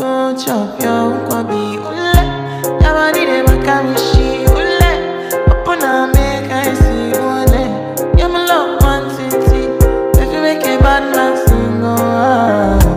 Chọc nhau qua bị út lắm. Đã mà đi để mà cam